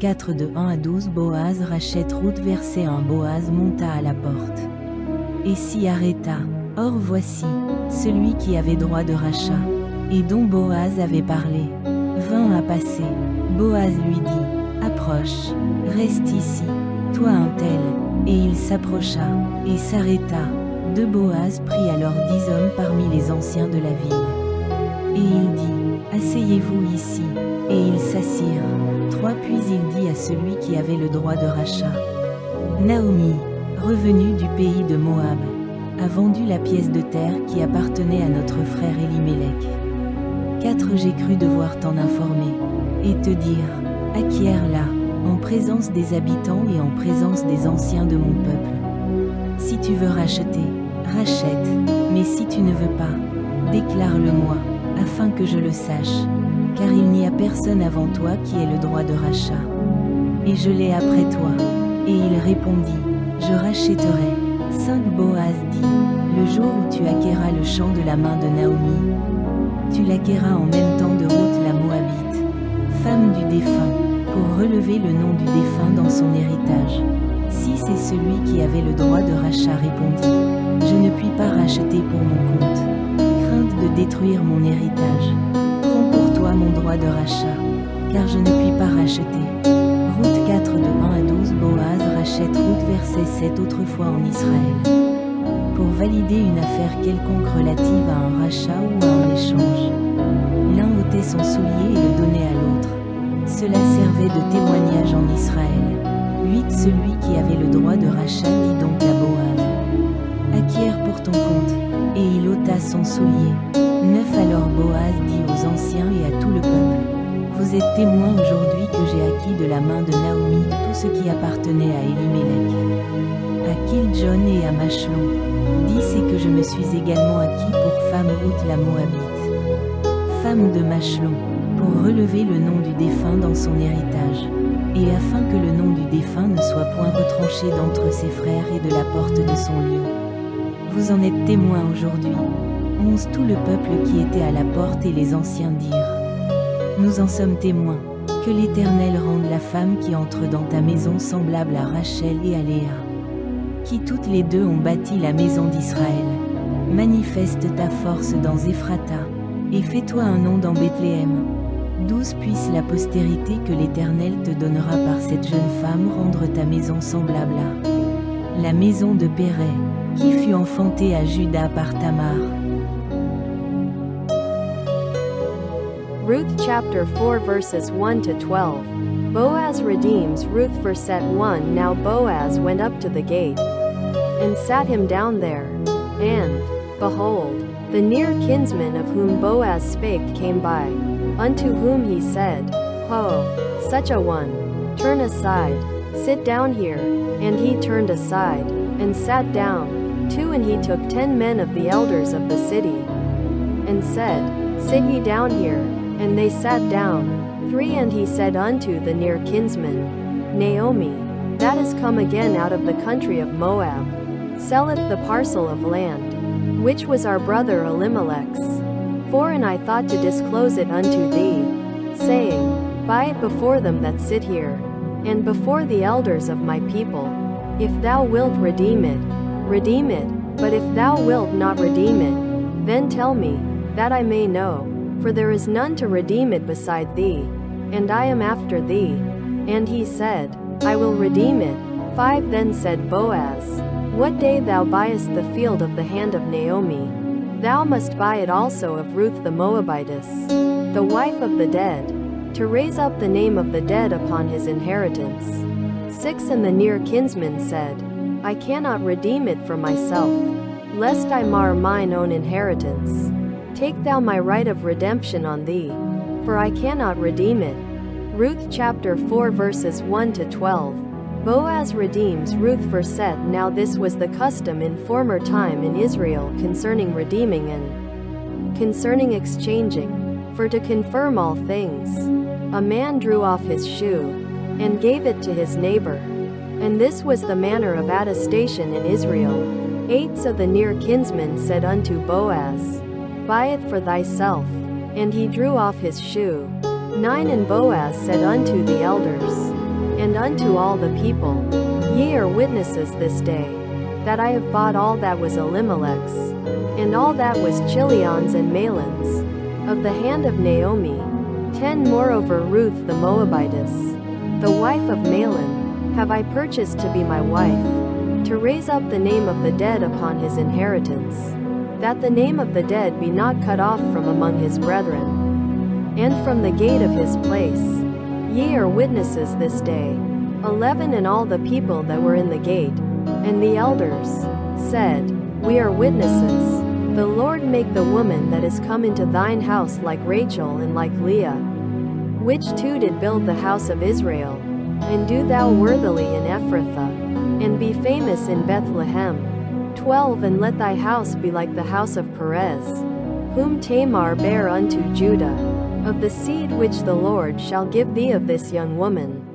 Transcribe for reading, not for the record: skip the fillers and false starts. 4 de 1 à 12 Boaz rachète Ruth. Verset 1. Boaz monta à la porte et s'y arrêta. Or voici, celui qui avait droit de rachat, et dont Boaz avait parlé, vint à passer. Boaz lui dit, « Approche, reste ici, toi un tel. » Et il s'approcha, et s'arrêta. De Boaz prit alors 10 hommes parmi les anciens de la ville. Et il dit, « Asseyez-vous ici. » Et ils s'assirent. 3 Puis il dit à celui qui avait le droit de rachat, « Naomi, revenue du pays de Moab, a vendu la pièce de terre qui appartenait à notre frère Elimelech. 4 J'ai cru devoir t'en informer, et te dire, acquiers-la, en présence des habitants et en présence des anciens de mon peuple. Si tu veux racheter, rachète, mais si tu ne veux pas, déclare-le-moi, afin que je le sache, car il n'y a personne avant toi qui ait le droit de rachat. Et je l'ai après toi. » Et il répondit, « Je rachèterai. » 5 Boaz dit, « Le jour où tu acquerras le champ de la main de Naomi, tu l'acquerras en même temps de Ruth la Moabite, femme du défunt, pour relever le nom du défunt dans son héritage. » 6 Et celui qui avait le droit de rachat répondit, « Je ne puis pas racheter pour mon compte, crainte de détruire mon héritage. Prends pour toi mon droit de rachat, car je ne puis pas racheter. » Ruth 4 de 1 à 12 Boaz rachète Ruth. Verset 7 Autrefois en Israël, pour valider une affaire quelconque relative à un rachat ou à un échange, l'un ôtait son soulier et le donnait à l'autre. Cela servait de témoignage en Israël. 8 Celui qui avait le droit de rachat dit donc à Boaz, « Acquiers pour ton compte. » Et il ôta son soulier. 9 Alors Boaz dit aux anciens et à tout le peuple, « Vous êtes témoins aujourd'hui que j'ai acquis de la main de Naomi tout ce qui appartenait à Elimelech, à Kiljon et à Machlon. » 10 Et que je me suis également acquis pour femme Ruth la Moabite, femme de Machlon, pour relever le nom du défunt dans son héritage, et afin que le nom du défunt ne soit point retranché d'entre ses frères et de la porte de son lieu. Vous en êtes témoins aujourd'hui. 11 Tout le peuple qui était à la porte et les anciens dirent, « Nous en sommes témoins, que l'Éternel rende la femme qui entre dans ta maison semblable à Rachel et à Léa, qui toutes les deux ont bâti la maison d'Israël. Manifeste ta force dans Éphrata, et fais-toi un nom dans Bethléem. » 12 Puisse la postérité que l'Éternel te donnera par cette jeune femme rendre ta maison semblable à la maison de Perez, qui fut enfantée à Judah par Tamar. Ruth chapter 4 verses 1 to 12. Boaz redeems Ruth. Verset 1 Now Boaz went up to the gate, and sat him down there. And, behold, the near kinsman of whom Boaz spake came by, unto whom he said, Ho, such a one, turn aside, sit down here. And he turned aside, and sat down. 2 And he took 10 men of the elders of the city, and said, Sit ye down here. And they sat down. 3 And he said unto the near kinsman, Naomi, that is come again out of the country of Moab, selleth the parcel of land, which was our brother Elimelech's. 4 And I thought to disclose it unto thee, saying, Buy it before them that sit here, and before the elders of my people. If thou wilt redeem it, redeem it. But if thou wilt not redeem it, then tell me, that I may know, for there is none to redeem it beside thee, and I am after thee. And he said, I will redeem it. 5 Then said Boaz, What day thou buyest the field of the hand of Naomi, thou must buy it also of Ruth the Moabitess, the wife of the dead, to raise up the name of the dead upon his inheritance. 6 And the near kinsman said, I cannot redeem it for myself, lest I mar mine own inheritance. Take thou my right of redemption on thee, for I cannot redeem it. Ruth chapter 4 verses 1 to 12. Boaz redeems Ruth. Verset Now this was the custom in former time in Israel concerning redeeming and concerning exchanging, for to confirm all things. A man drew off his shoe, and gave it to his neighbor. And this was the manner of attestation in Israel. 8 So the near kinsman said unto Boaz, Buy it for thyself. And he drew off his shoe. 9 And Boaz said unto the elders, and unto all the people, Ye are witnesses this day, that I have bought all that was Elimelech's, and all that was Chilion's and Malan's, of the hand of Naomi. 10 Moreover Ruth the Moabitess, the wife of Malan, have I purchased to be my wife, to raise up the name of the dead upon his inheritance, that the name of the dead be not cut off from among his brethren, and from the gate of his place. Ye are witnesses this day. 11 And all the people that were in the gate, and the elders, said, We are witnesses. The Lord make the woman that is come into thine house like Rachel and like Leah, which two did build the house of Israel, and do thou worthily in Ephrathah, and be famous in Bethlehem. 12 And let thy house be like the house of Perez, whom Tamar bare unto Judah, of the seed which the Lord shall give thee of this young woman.